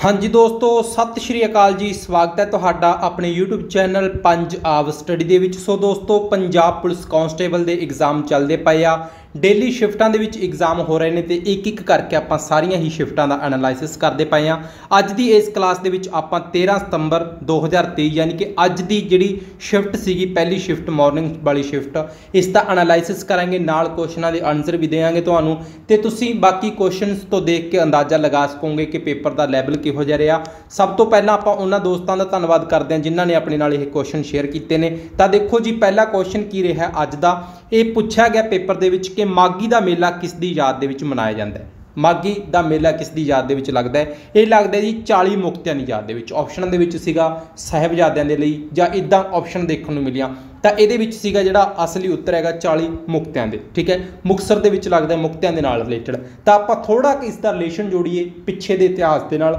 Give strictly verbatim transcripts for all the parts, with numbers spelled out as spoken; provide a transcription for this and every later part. हाँ जी दोस्तों, सत श्री अकाल जी। स्वागत है तुहाडा अपने यूट्यूब चैनल पंज आब स्टडी दे विच। सो दोस्तों, पंजाब पुलिस कॉन्स्टेबल के एग्जाम चलते पे आ, डेली शिफ्टां दे विच एग्जाम हो रहे हैं, तो एक एक करके आप सारिया ही शिफ्टां का एनालाइसिस करते पे हाँ। अज की इस क्लास के आप तेरह सितंबर दो हज़ार तेई यानी कि अज की जी शिफ्ट सी पहली शिफ्ट मॉर्निंग वाली शिफ्ट, इसका एनालाइसिस करांगे, नाल क्वेश्चनों के आंसर भी देंगे तुम्हें, तो तुसीं बाकी क्वेश्चनस तो देख के अंदाजा लगा सकोगे कि पेपर का लैवल किहो जिहा रहा। सब तो पहला आप उन्होंने दोस्तों का धन्यवाद करते हैं जिन्होंने अपने नाल क्वेश्चन शेयर किए हैं। तो देखो जी, पहला क्वेश्चन की रहा अज का, ये पूछा गया पेपर दे विच कि माघी का मेला किसकी याद दे विच मनाया जाता है। माघी का मेला किसकी याद दे विच लगता है? यह लगता है जी चाली मुक्तियां की याद दे विच। ऑप्शन दे विच सीगा साहिबजादियां दे लई जां इदां ऑप्शन देखने को मिलिया, तो ये सीगा जिहड़ा असली उत्तर हैगा चाली मुक्तियां दे, ठीक है। मुक्तसर दे विच लगता है मुक्तियां दे नाल रिलेटेड। तो आपां थोड़ा इसका रिलेशन जोड़ीए पिछे दे इतिहास दे नाल।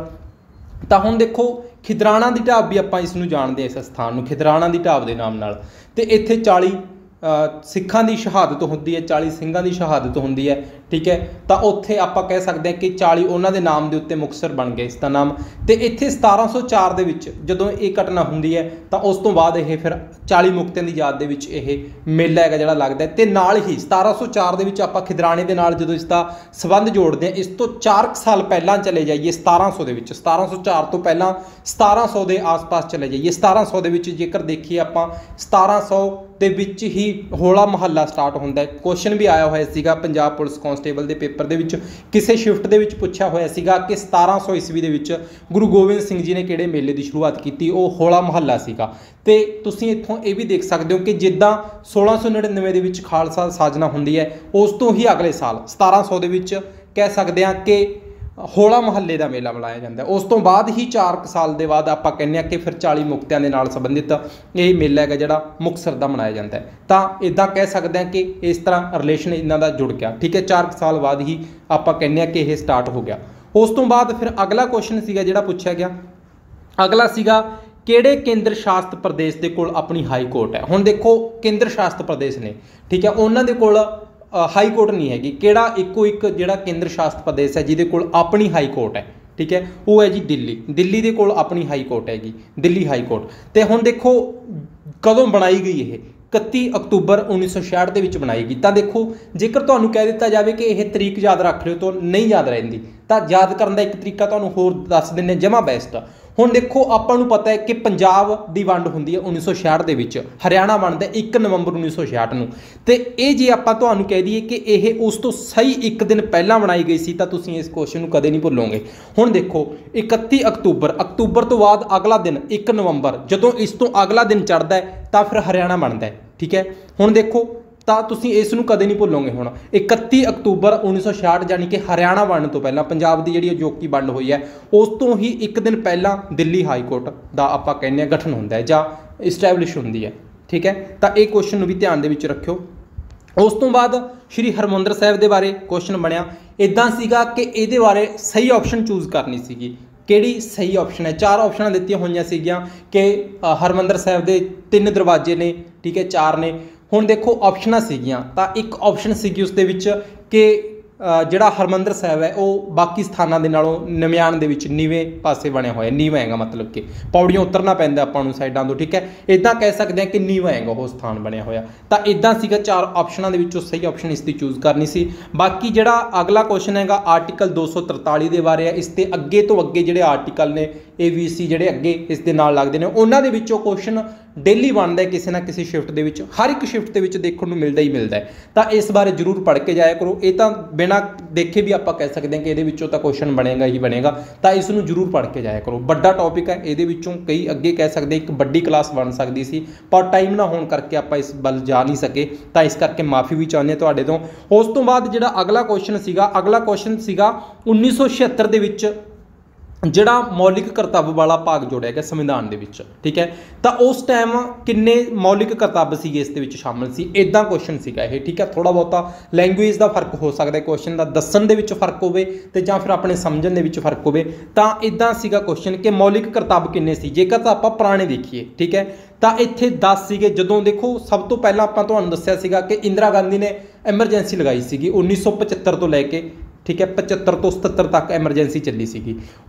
तो हुण देखो, खिदराणा दी ढाब भी आपां इसनूं जाणदे इस स्थान नूं खिदराणा दी ढाब दे नाम नाल। ते इत्थे चाली सिखों की शहादत होंदी है, चाली सिंघां की शहादत होंदी है, ठीक है। तो उत्थे आपां कह सकते हैं कि चाली उन्हां दे नाम के उत्ते मुक्तसर बन गया इसका नाम। तो इत्थे सतारां सौ चार दे विच जदों ये घटना होंदी है, तो उस तो बाद ये फिर चाली मुक्तियां की याद दे विच ये मेला है जिहड़ा लगदा है। तो नाल ही सतारां सौ चार दे विच आपां खिदराणे दे नाल जदों इसका संबंध जोड़ते हैं, इस तो चार साल पहलां चले जाइए सतारां सौ दे विच, सतारां सौ चार तो पहलां सतारां सौ के आस पास चले जाइए। सतारां सौ के जेकर देखिए आपां सतारां सौ दे विच ही होला मोहल्ला स्टार्ट होंदा है। क्वेश्चन भी आया हुआ सीगा पंजाब पुलिस कॉन्स्टेबल के पेपर दे विच, किसी शिफ्ट दे विच पूछा हुआ सीगा कि सतारां सौ ईस्वी दे विच गुरु गोबिंद सिंह जी ने किहड़े मेले की शुरुआत की, वह होला मोहल्ला सीगा। ते तुसीं इत्थों ये भी देख सकते हो कि जिद्दां सोलह सौ नड़िनवे दे विच खालसा साजना होंदी है, उस तो ही अगले साल सतारां सौ दे विच कह सकते हैं कि होला मोहल्ले का मेला मनाया जाता है। उस तो बाद ही चार साल के बाद आपां कहने कि फिर चाली मुक्तियां दे नाल संबंधित ये मेला है जिहड़ा मुक्तसर दा मनाया जाता है। तो इदां कह सकते हैं कि इस तरह रिलेशन इन्हां दा जुड़ गया, ठीक है। चार साल बाद ही आपां कहने कि यह स्टार्ट हो गया। उस तो बाद फिर अगला क्वेश्चन सीगा जिहड़ा पूछा गया, अगला सीगा किहड़े केंद्र शासित प्रदेश के कोल अपनी हाई कोर्ट है। हुण देखो, केंद्र शासित प्रदेश ने, ठीक है, उन्हां दे कोल हाई कोर्ट नहीं हैगी। केड़ा इको एक जिहड़ा केंद्र शासित प्रदेश है जिहदे कोल अपनी हाई कोर्ट है, ठीक है, वो है जी दिल्ली। दिल्ली दे कोल अपनी हाई कोर्ट हैगी, दिल्ली हाई कोर्ट। ते हुण देखो कदों बनाई गई, ये इकत्तीस अक्तूबर उन्नीस सौ छियाहठ के विच बनाई गई। तो देखो, जेकर तुहानूं कह दिता जाए कि यह तरीक याद रख लिओ तो नहीं याद रहिंदी, तो याद करन दा एक तरीका तुहानूं होर दस दिंदे जमा बेस्ट। हुण देखो, आपां नूं पता है कि पंजाब दी वंड हुंदी है उन्नीस सौ छियाहठ के विच, हरियाणा वंडदा एक नवंबर उन्नीस सौ छियाहठ नूं। ते इह जे आपां तुहानूं कह दईए कि यह उस तो सही एक दिन पहलां बनाई गई सी, तां तुसीं इस क्वेश्चन नूं कदे नहीं भुल्लोगे। हुण देखो, इकत्तीस अक्तूबर अक्तूबर तो बाद अगला दिन एक नवंबर, जदों इस तो अगला दिन चढ़दा है तां फिर हरियाणा बनदा है, ठीक है। हुण देखो, तो तुसीं इस नूं कदे नहीं भुलोगे। हुण इकत्तीस अक्तूबर उन्नीस सौ छियाहठ जानी कि हरियाणा वंड तो पहला पंजाब की जिहड़ी अजोकी वंड हुई है, उस तो ही एक दिन पहला दिल्ली हाई कोर्ट का आपां कहने गठन हुंदा है जां इस्टैबलिश हुंदी है, ठीक है। तो ये क्वेश्चन भी ध्यान दे विच रखियो। उस तो बाद श्री हरमंदर साहब के बारे क्वेश्चन बनया, इदां सीगा कि इहदे बारे सही ऑप्शन चूज़ करनी सीगी। केड़ी सही ऑप्शन है? चार ऑप्शन दित्तियां होईयां सीगियां कि हरमंदर साहब के तीन दरवाजे ने, ठीक है, चार ने। हुण देखो ऑप्शन सीगियां, तां एक ऑप्शन सीगी उस दे विच कि जिहड़ा हरमंदर साहब है वह बाकी स्थानां दे नालों नम्यान दे विच नीवें पासे बणिया होया, नीवां हैगा मतलब कि पौड़ियों उतरना पैंदा आपां नूं साइडां तो, ठीक है। इदां कह सकते हैं कि नीवां हैगा वह स्थान बणिया होया। तां इदां सीगा, चार ऑप्शनां दे विचों सही ऑप्शन इसकी चूज़ करनी सी। बाकी जिहड़ा अगला क्वेश्चन हैगा आर्टिकल दो सौ तरताली के बारे है, इसते अगे तो अगे जिहड़े आर्टिकल ने ए बी सी जिहड़े अगे इस दे नाल लगदे ने उन्हां दे विचों क्वेश्चन डेली बनता है किसी ना किसी शिफ्ट के विच, हर एक शिफ्ट के विच देखने को मिलता ही मिलता है। तो इस बारे जरूर पढ़ के जाया करो, ये तो बिना देखे भी आप कह सकते हैं कि ये तो क्वेश्चन बनेगा ही बनेगा। तो इसनूं जरूर पढ़ के जाया करो, बड़ा टॉपिक है, ये कई अगे कह सकते एक बड़ी क्लास बन सकती सी, पर टाइम ना होने करके आप इस बल जा नहीं सके, तो इस करके माफ़ी भी चाहते हैं तुहाडे तो। उस तो बाद जिहड़ा अगला क्वेश्चन सीगा, अगला क्वेश्चन सीगा उन्नीस सौ छिहत्तर के विच जिहड़ा मौलिक करतब वाला भाग जोड़िया गया संविधान दे विच, ठीक है। तो उस टाइम किन्ने मौलिक करतब सीगे इस दे विच शामिल सी, इदां क्वेश्चन सीगा ये, ठीक है। थोड़ा बहुत लैंगुएज का फर्क हो सकता है, क्वेश्चन का दसन दे विच फर्क होवे ते जां फिर अपने समझण दे विच फर्क होवे। तां इदां सीगा क्वेश्चन कि मौलिक करतब किन्ने सी, जेकर तां आपां पुराणे देखीए, ठीक है, तो इत्थे दस सीगे। जदों देखो सब तो पहला आपां तुहानूं दस्सिया सीगा कि इंदिरा गांधी ने एमरजेंसी लगाई सीगी उन्नीस सौ पचहत्तर तो लैके, ठीक है, पचहत्तर तो सतहत्तर तक एमरजेंसी चली सी।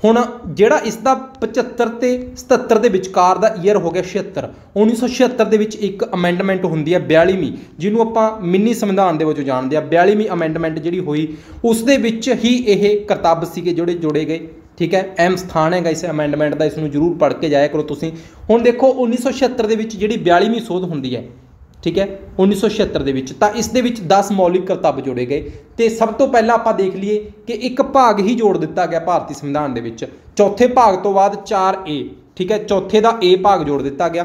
हुण जिहड़ा इसका पचहत्तर तो सतहत्तर के विचकार का ईयर हो गया छिहत्तर, उन्नीस सौ छिहत्तर के एक अमेंडमेंट होंदी है बयालीवीं, जिन्होंने आपां मिनी संविधान के वजों जानते हैं। बयालीवीं अमेंडमेंट जी हुई उस दे विच ही ये करतब सीगे जोड़े जोड़े गए, ठीक है। अहम स्थान हैगा इस अमेंडमेंट का, इसनूं जरूर पढ़ के जाया करो तुसीं। हुण देखो उन्नीस सौ छिहत्तर के जी बयालीवीं सोध होंदी है, ठीक है, उन्नीस सौ छिहत्तर के विच तां इस दे विच दस मौलिक करतब जोड़े गए। तो सब तो पहला आपां देख लीए कि एक भाग ही जोड़ दिता गया भारतीय संविधान के विच, चौथे भाग तो बाद चार ए, ठीक है, चौथे का ए भाग जोड़ दिता गया,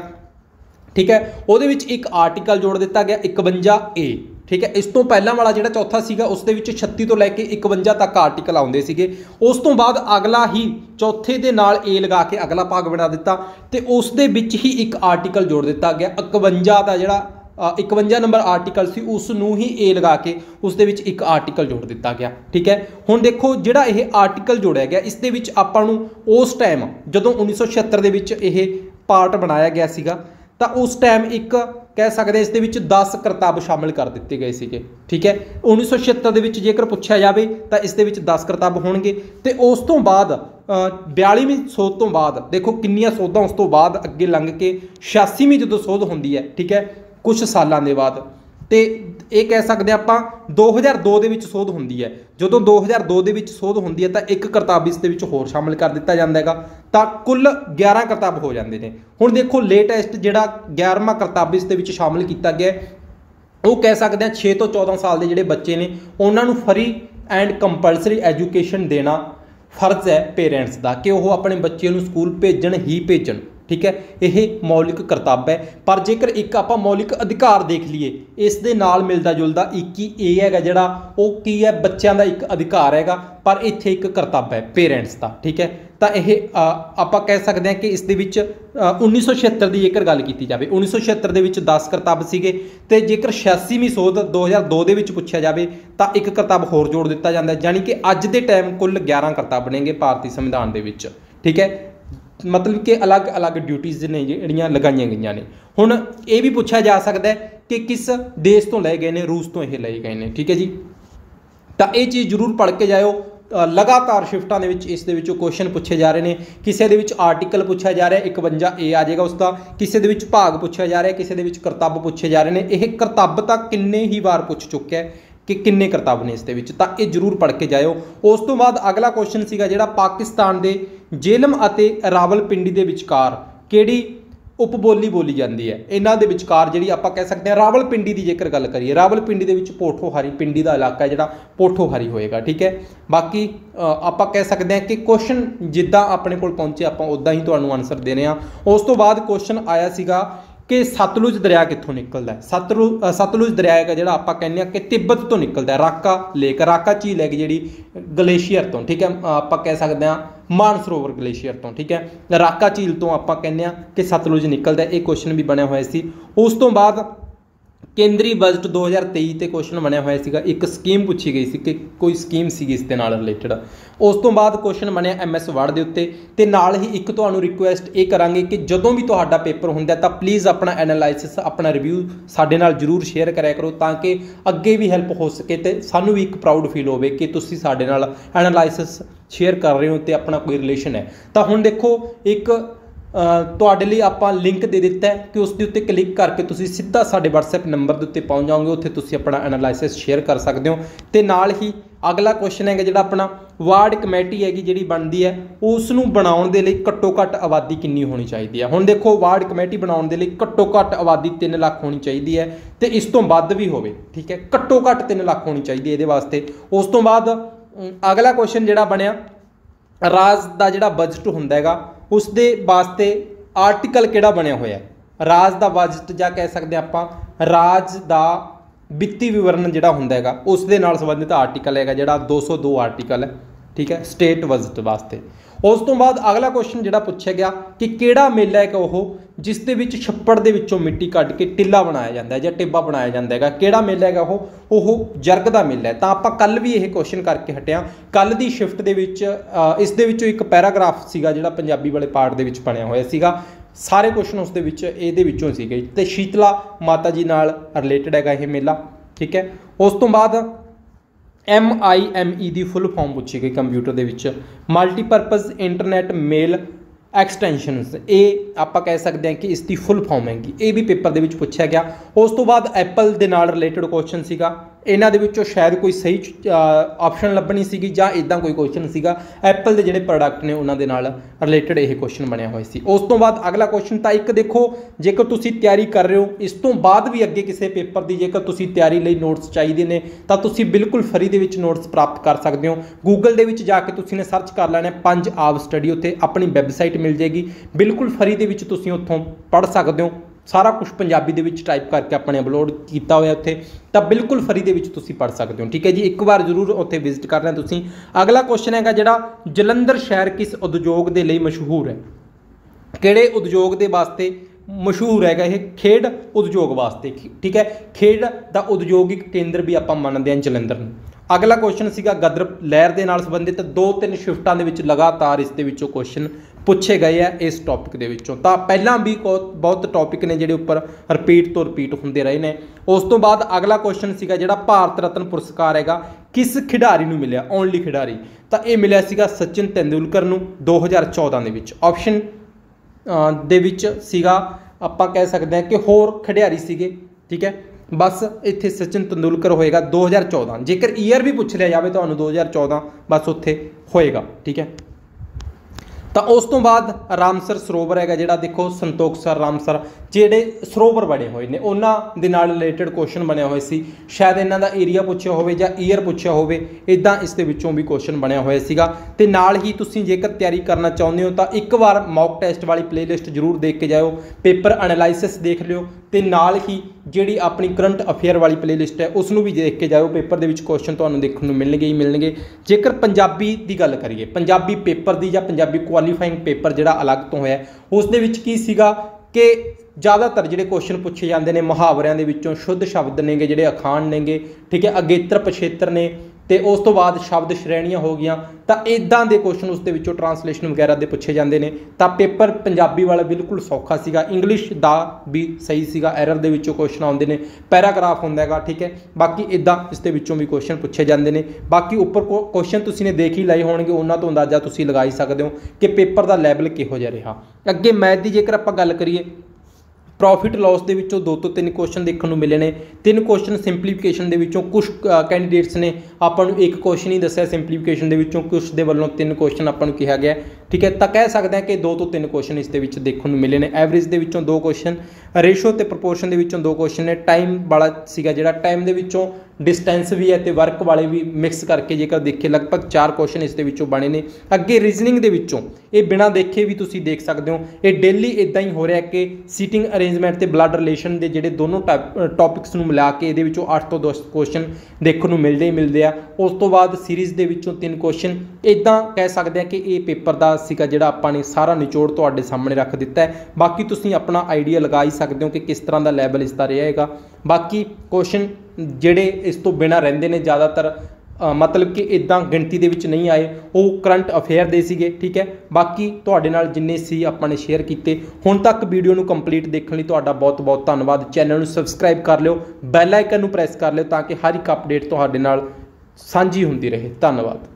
ठीक है, उहदे विच एक आर्टिकल जोड़ दिता गया इकवंजा ए, ठीक है। इस तो पहला वाला जो चौथा सीगा उस दे विच छत्तीस तो लैके इकवंजा तक आर्टिकल आउंदे सीगे। उस तो बाद अगला ही चौथे दे नाल ए लगा के अगला भाग बना दिता, तो उस दे विच ही एक आर्टिकल जोड़ दिता गया इकवंजा का, जो इकवंजा नंबर आर्टिकल सी उसनूं ही ए लगा के उस दे विच एक आर्टिकल जोड़ दिता गया, ठीक है। हुण देखो जिहड़ा ये आर्टिकल जोड़िया गया इस दे विच आपां नूं उस टाइम जदों उन्नीस सौ छिहत्तर दे विच ये पार्ट बनाया गया सीगा तां उस टाइम एक कह सकते इस दे विच दस करतब शामिल कर दिए गए थे, ठीक है। उन्नीस सौ छिहत्तर के जेकर पूछा जाए तो इस दे विच दस करतब होंगे। तो उस तो बाद बयालीवीं सोध तो बाद देखो किन्नियां सोधां उस तो बाद अगे लंघ के छियासीवीं जो सोध होंदी है, ठीक है, कुछ सालों के बाद। तो ये कह सकते आपां दो हज़ार दो के सोध होंदी है, जो दो हज़ार दो के सोध होंदी है तो एक करतब इस दे विच होर शामिल कर दिता जाता है, तो कुल ग्यारह करतब हो जाते हैं। हुण देखो लेटैसट जिहड़ा ग्यारहवां करतब इस दे विच शामिल किया गया वो कह सकते हैं छे तो चौदह साल के जोड़े बच्चे ने उन्होंने फ्री एंड कंपलसरी एजुकेशन देना फर्ज है पेरेंट्स का, कि वह अपने बच्चे को स्कूल भेजन ही भेजन, ठीक है, यह मौलिक करतब है। पर जेकर एक आपां मौलिक अधिकार देख लीए इस दे नाल मिलदा जुलदा इक्की ए हैगा, जिहड़ा वो की है बच्चों का एक अधिकार हैगा, पर इत्थे एक करतब है पेरेंट्स का, ठीक है। तो यह आपां कह सकते हैं कि इस दे विच उन्नीस सौ छिहत्तर की जेकर गल की जाए उन्नीस सौ छिहत्तर के विच दस करतब सीगे, तो जेकर छियासीवीं सोध दो हज़ार दो के पूछा जाए तो एक करतब होर जोड़ दिता जाता है, जानी कि अज के टाइम कुल ग्यारह करतब बनेंगे भारतीय संविधान के विच, ठीक है, मतलब कि अलग अलग ड्यूटीज़ ने जिहड़ियां लगाई गई ने। हुण ये भी पूछा जा सकता है कि किस देश तो लए गए ने, रूस तो ये लए गए ने, ठीक है जी। तो ये चीज़ जरूर पढ़ के जाओ, लगातार शिफ्टां दे विच इस दे विचों क्वेश्चन पूछे जा रहे हैं, किसी दे विच आर्टिकल पूछा जा रहा है इकवंजा ए आ जाएगा उसका, किसी दे विच भाग पूछा जा रहा है, किसी दे विच करतब पूछे जा रहे हैं। यह करतब तां किन्ने ही वार पूछ चुक्या है कि किन्ने करतब ने इस दे विच, तां ये जरूर पढ़ के जाओ। उस तो बाद अगला क्वेश्चन सीगा जिहड़ा पाकिस्तान के झेलम अते रावलपिंडी के विचकार किहड़ी उपबोली बोली जाती है, इन्हां दे विचकार जिहड़ी आपां कह सकते हैं रावलपिंडी की जेकर गल करिए रावलपिंडी के पोठोहारी पिंडी का इलाका जिहड़ा पोठोहारी होएगा, ठीक है। बाकी आपां कह सकते हैं कि क्वेश्चन जिद्दां अपने कोल पहुंचे आपां उद्दां ही तुहानूं आंसर देने आ। उस तो बाद क्वेश्चन आया सीगा कि सतलुज दरिया कित्थों निकलता है, सतलु सतलुज दरिया है जिहड़ा आपां कहने आ कि तिब्बत तो निकलता है, राका लेक राका झील है जिहड़ी ग्लेशियर तो, ठीक है, आपां कह सकते हैं मानसरोवर ग्लेशियर तो, ठीक है, राका झील तो आपां कहने आ कि सतलुज निकलता है। यह क्वेश्चन भी बनिया हुआ सी। उस तो बाद केंद्री बजट दो हज़ार तेई ते क्वेश्चन बनिया हुआ सीगा, एक स्कीम पूछी गई सी कि कोई स्कीम सी इस दे नाल रिलेटेड। उस तो बाद क्वेश्चन बने एम एस वर्ड के उत्ते, ते नाल ही एक तुहानूं रिक्वेस्ट ये करांगे कि जदों भी तुहाडा पेपर हुंदा तां प्लीज़ अपना एनालाइसिस अपना रिव्यू साडे नाल जरूर शेयर कराया करो, ताकि अगे भी हैल्प हो सके ते सानूं भी एक प्राउड फील होवे कि तुसीं साडे नाल एनालाइसिस शेयर कर रहे हो ते अपना कोई रिलेशन है। तां हुण देखो एक तुहाडे लई आपां लिंक दे दिता है कि उसके उत्ते क्लिक करके तुसीं सीधा साडे WhatsApp नंबर के उत्ते पहुँच जाओगे, उत्थे तुसीं अपना एनालाइसिस शेयर कर सकते हो। ते नाल ही अगला क्वेश्चन है जिहड़ा अपना वार्ड कमेटी हैगी जिहड़ी बनती है उसनूं बनाउण दे लई घट्टो घट्ट आबादी कितनी होनी चाहिए है। हुण देखो वार्ड कमेटी बनाउण दे लई घट्टो घट्ट आबादी तीन लाख होनी चाहिए है, तो इस तो वध भी होवे, ठीक है, घट्टो घट्ट तीन लाख होनी चाहिए इहदे वास्ते। उस तो बाद अगला क्वेश्चन जिहड़ा बनिया राज दा जिहड़ा बजट हुंदा हैगा उस दे वास्ते आर्टिकल किहड़ा बनिया होया है, राज दा बजट जां कह सकते आपां राज दा वित्ती विवरण जिहड़ा हुंदा हैगा उस दे नाल संबंधित आर्टिकल हैगा जिहड़ा दो सौ दो आर्टिकल है, ठीक है, स्टेट बजट वास्ते। उस तो बाद अगला क्वेश्चन जिहड़ा पूछा गया कि किहड़ा मेला है कि वह जिस दे विच छप्पड़ दे विचों मिट्टी कढ़ के टिल्ला बनाया जाता है जां टिब्बा बनाया जाता है, किहड़ा मेला है वह वह जर्ग का मेला है। तो आपां कल भी यह क्वेश्चन करके हटिया, कल की शिफ्ट दे विच इस दे विचों एक पैराग्राफ सीगा जिहड़ा पंजाबी वाले पार्ट दे विच बनिया होया सीगा, सारे क्वेश्चन उस दे विच इहदे विचों सीगे, ते शीतला माता जी नाल रिलेटेड हैगा यह मेला, ठीक है। उस तो बाद एम आई एम ई की फुल फॉर्म पूछी गई कंप्यूटर के मल्टीपरपज़ इंटरनेट मेल एक्सटेंशनस ये आप कह सकते हैं कि इसकी फुल फॉर्म हैगी। ये भी पेपर के पूछा गया। उस तो बाद एप्पल के नाल रिलेटेड क्वेश्चन सीगा, इन्हां दे विच्चों शायद कोई सही ऑप्शन लभनी सीगी जां इदां कोई क्वेश्चन सीगा। एप्पल के जिहड़े प्रोडक्ट ने उन्हां दे नाल रिलेटेड यह क्वेश्चन बनया हुआ सी। उस तो बाद अगला क्वेश्चन तां एक देखो जेकर तुसीं तैयारी कर रहे हो, इस तो बाद भी अगे किसी पेपर की जेकर तुसीं तैयारी लई नोट्स चाहिए ने तां तुसीं बिल्कुल फ्री दे विच नोट्स प्राप्त कर सकते हो। गूगल दे विच जाके तुसीं ने सर्च कर लेना पंज आब स्टडी, उत्ते अपनी वैबसाइट मिल जाएगी, बिल्कुल फ्री दे विच तुसीं उत्थों पढ़ सकते हो। सारा कुछ पंजाबी दे विच टाइप करके अपने अपलोड किया हुआ उत्थे, तो बिल्कुल फ्री दे विच तुसी पढ़ सकते हो। ठीक है जी, एक बार जरूर उत्थे विजिट करना तुसी। अगला क्वेश्चन है जिहड़ा जलंधर शहर किस उद्योग के लिए मशहूर है, किहड़े उद्योग के वास्ते मशहूर है यह, खेड उद्योग वास्ते। ठीक है, खेड का उद्योगिक केंद्र भी आप मानते हैं जलंधर में। अगला क्वेश्चन सीगा गदर लहर के नाल संबंधित, दो तीन शिफ्टां दे विच लगातार इस दे विचों क्वेश्चन पूछे गए हैं इस टॉपिक दे विचों। तां पहलां भी बहुत टॉपिक ने जिहड़े उपर रिपीट तो रिपीट हुंदे रहे हैं। उस तो बाद अगला क्वेश्चन सीगा जिहड़ा भारत रत्न पुरस्कार हैगा किस खिडारी नूं मिलिया, ओनली खिडारी, तां इह मिलिया सीगा सचिन तेंदुलकर नूं दो हज़ार चौदह दे विच। ऑप्शन दे विच सीगा आपां कह सकते हैं कि होर खिडारी सीगे। ठीक है, बस इत्थे सचिन तेंदुलकर होएगा दो हज़ार चौदह। जेकर ईयर भी पूछ लिया जाए तो दो हज़ार चौदह बस उत्थे होएगा। ठीक है, तो उस तो बाद रामसर सरोवर है जिहड़ा देखो संतोख सर रामसर जिहड़े सरोवर बने हुए हैं उन्हां दे नाल रिलेटेड क्वेश्चन बने हुए सी। शायद इन्हां दा एरिया पूछा होवे जां ईयर पूछा होवे, इदां इस दे विचों भी क्वेश्चन बनया होया सीगा। ते नाल ही तुसीं जेकर तैयारी करना चाहुंदे हो तां एक बार मॉक टेस्ट वाली प्लेलिस्ट जरूर देख के जाओ, पेपर एनालिसिस देख लिओ, ते नाल ही जिहड़ी अपनी करंट अफेयर वाली प्लेलिस्ट है उसनूं भी देख के जाओ। पेपर दे विच क्वेश्चन तुहानूं देखण नूं मिलणगे ही मिलणगे। जेकर पंजाबी दी गल करिए, पंजाबी पेपर दी जां पंजाबी क्वालीफाइंग पेपर जिहड़ा अलग तो होया उस दे विच की सीगा कि ज़्यादातर जिहड़े क्वेश्चन पूछे जाते हैं मुहावरियां दे विचों शुद्ध शब्द नेगे जिहड़े अखाण नेगे। ठीक है, अगेतर पछेतर ने, तो उस तो बाद शब्द श्रेणियां हो गई, तो इदां के क्वेश्चन उसदे विचों ट्रांसलेशन वगैरह के पूछे जाते हैं। तो पेपर पंजाबी वाला बिल्कुल सौखा सीगा, इंग्लिश का भी सही सीगा, एरर के विचों क्वेश्चन आउंदे ने, पैराग्राफ हुंदा हैगा। ठीक है, बाकी इदां इसदे विचों भी क्वेश्चन पूछे जाते हैं। बाकी उपर क्वेश्चन तुसीं ने देख ही लाए होणगे, उन्हां तो अंदाजा तुसीं लगा ही सकदे हो कि पेपर का लैवल किहो जिहा रहा। अगे मैथ की जेकर आपां गल करिए, प्रॉफिट लॉस के विचों दो तो तीन क्वेश्चन देखने को मिले ने, तीन क्वेश्चन सिंपलीफिकेशन के विचों, कुछ कैंडीडेट्स ने आपां नूं एक क्वेश्चन ही दस्सिया सिंपलीफिकेशन के विचों, कुछ दे वल्लों तीन क्वेश्चन आपां नूं कहा गया। ठीक है, तो कह सकते हैं कि दो तो तीन क्वेश्चन इस दे विच देखने को मिले ने। एवरेज के विचों दो क्वेश्चन, रेशो तो प्रपोर्शन के विचों दो क्वेश्चन ने, टाइम वाला सीगा जिहड़ा, टाइम के विचों डिस्टेंस भी है तो वर्क वाले भी मिक्स करके जेकर देखे लगभग चार क्वेश्चन इस दे विचों बने ने। अगे रीजनिंग के विचों ये बिना देखे भी तुसीं देख सकते हो, ये डेली इदां ही हो रहा है कि सीटिंग अरेंजमेंट ते ब्लड रिलेशन के जिहड़े दोनों टाइप टॉपिक्स नूं मिला के ये अठ तो दस क्वेश्चन देखने को मिलते ही मिलते हैं। उस तो बाद सीरीज़ के विचों तीन क्वेश्चन, इदां कह सकते हैं कि ये पेपर का सीगा जिहड़ा आपां ने सारा निचोड़ तुहाडे सामने रख दिता है। बाकी तुसीं अपना आइडिया लगा ही सकते हो कि किस तरह का लैवल इसका रहेगा। बाकी क्वेश्चन जिहड़े इस तो बिना रहिंदे ने ज़्यादातर मतलब कि इदां गिणती दे विच नहीं आए, वो करंट अफेयर दे सीगे। ठीक है, बाकी तुहाडे नाल जिन्ने सी आपां ने शेयर कीते। हुण तक वीडियो नूं कंप्लीट देखण लई तुहाडा बहुत बहुत धन्नवाद। चैनल नूं सबसक्राइब कर लिओ, बैल आइकन नूं प्रेस कर लिओ ताकि हर एक अपडेट तुहाडे नाल सांझी हुंदी रहे। धन्नवाद।